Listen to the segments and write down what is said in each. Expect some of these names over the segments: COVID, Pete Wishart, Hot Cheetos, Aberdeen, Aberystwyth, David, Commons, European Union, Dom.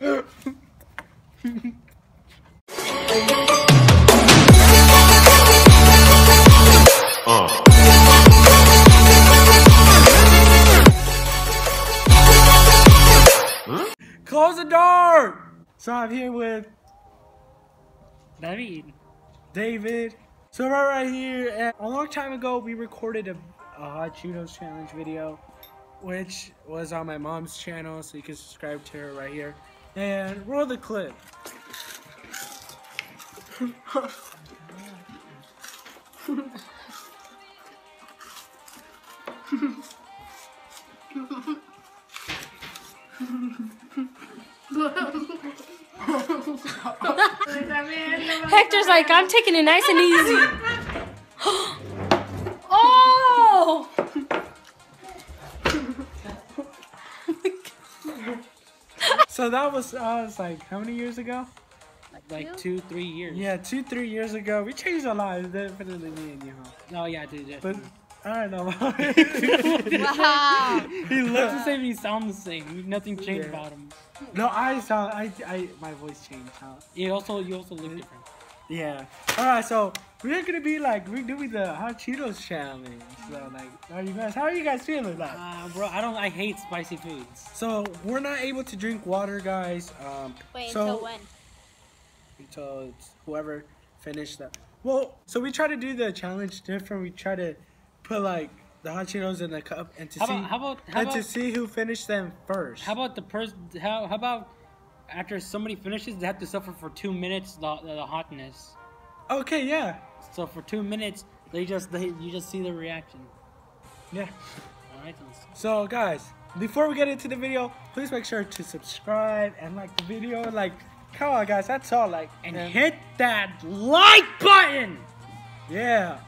Close the door! So I'm here with David. So we're right here, and a long time ago we recorded a Hot Cheetos challenge video, which was on my mom's channel, so you can subscribe to her right here. And roll the clip. Hector's like, I'm taking it nice and easy. Oh! So that was, like, how many years ago? Like 2-3 years. Yeah, 2-3 years ago. We changed a lot. It's definitely me and you, huh? Oh, yeah, dude. Definitely. But I don't know. Wow. He looks the same. He sounds the same. Nothing changed about him. No, my voice changed. Huh? Yeah, you also look different. Yeah. All right, so we're gonna be like redoing the Hot Cheetos challenge. So like, how are you guys feeling? Like, bro, I hate spicy foods. So we're not able to drink water, guys. Wait, so until when? Until whoever finished that. Well, so we try to do the challenge different. We try to put like the Hot Cheetos in the cup and to see who finished them first. How about the person? How about? After somebody finishes, they have to suffer for 2 minutes the hotness. Okay, yeah. So for 2 minutes, you just see the reaction. Yeah. All right. So guys, before we get into the video, please make sure to subscribe and like the video. Like, come on, guys, that's all. Like, and hit that like button. Yeah.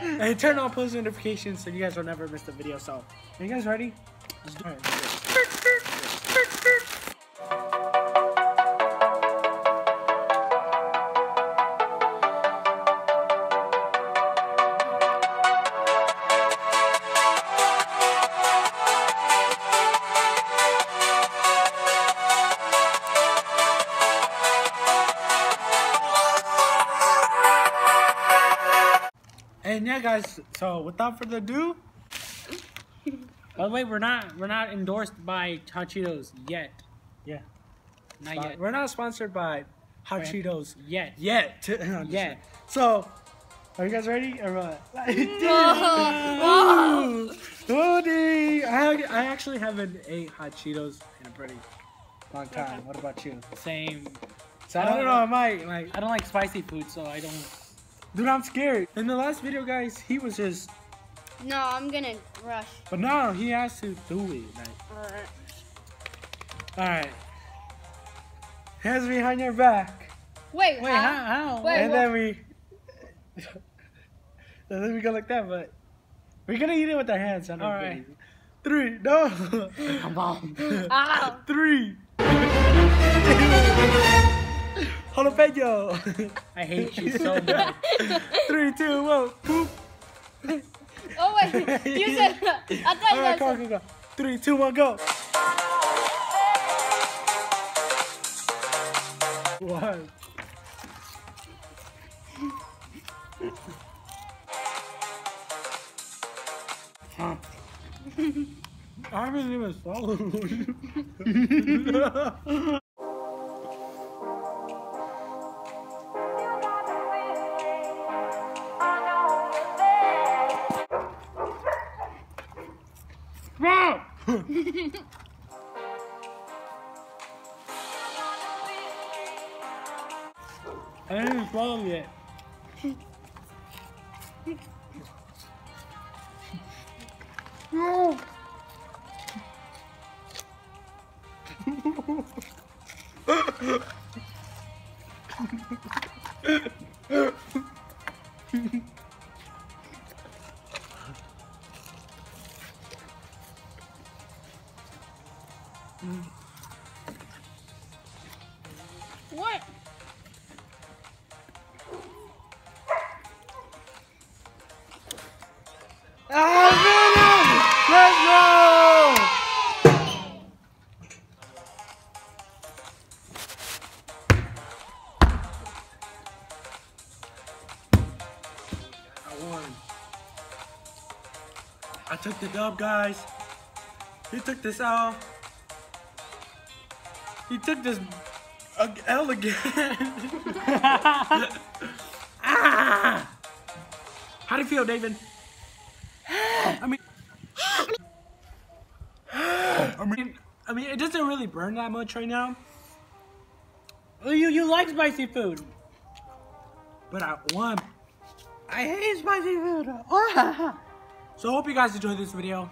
And turn on post notifications so you guys will never miss the video. So, are you guys ready? Let's do it. And yeah, guys, so without further ado. By the way, we're not endorsed by Hot Cheetos yet. Yeah. Not yet. We're not sponsored by Hot Cheetos yet. Yet. So, are you guys ready or what? No. I actually haven't ate Hot Cheetos in a pretty long time. What about you? Same. So I don't know. I don't like spicy food, so I don't. Dude, I'm scared. In the last video, guys, he was just. No, I'm gonna rush. But no, he has to do it. Like. Alright. Hands behind your back. Wait, how? Wait, and then we go like that, but we're gonna eat it with our hands. Alright. Three, no. Come on. Ow. Three. Jalapeno. I hate you so much. 3, 2, 1, poop. Oh wait, you said that. I thought you said that. Alright, go. 3, 2, 1, go. One. Huh. I haven't even swallowed. I didn't even swallow yet. No. What? Oh, let's go! took the dub, guys. He took this L. He took this L again. Ah! How do you feel, David? I mean, it doesn't really burn that much right now. You like spicy food, but I hate spicy food. Oh. So I hope you guys enjoyed this video.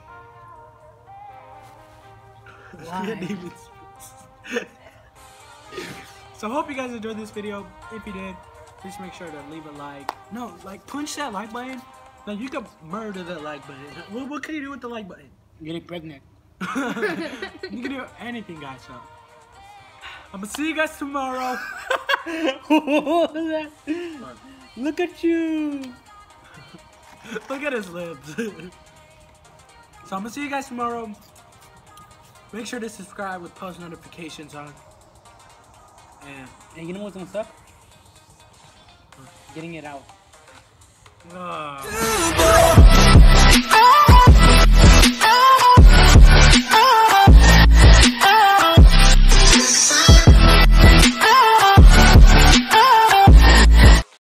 So I hope you guys enjoyed this video. If you did, just make sure to leave a like. No, like punch that like button. No, you can murder that like button. What can you do with the like button? Getting pregnant. You can do anything, guys. So I'm gonna see you guys tomorrow. Look at you. Look at his lips. So I'm gonna see you guys tomorrow. Make sure to subscribe with post notifications on. And you know what's gonna suck? Getting it out.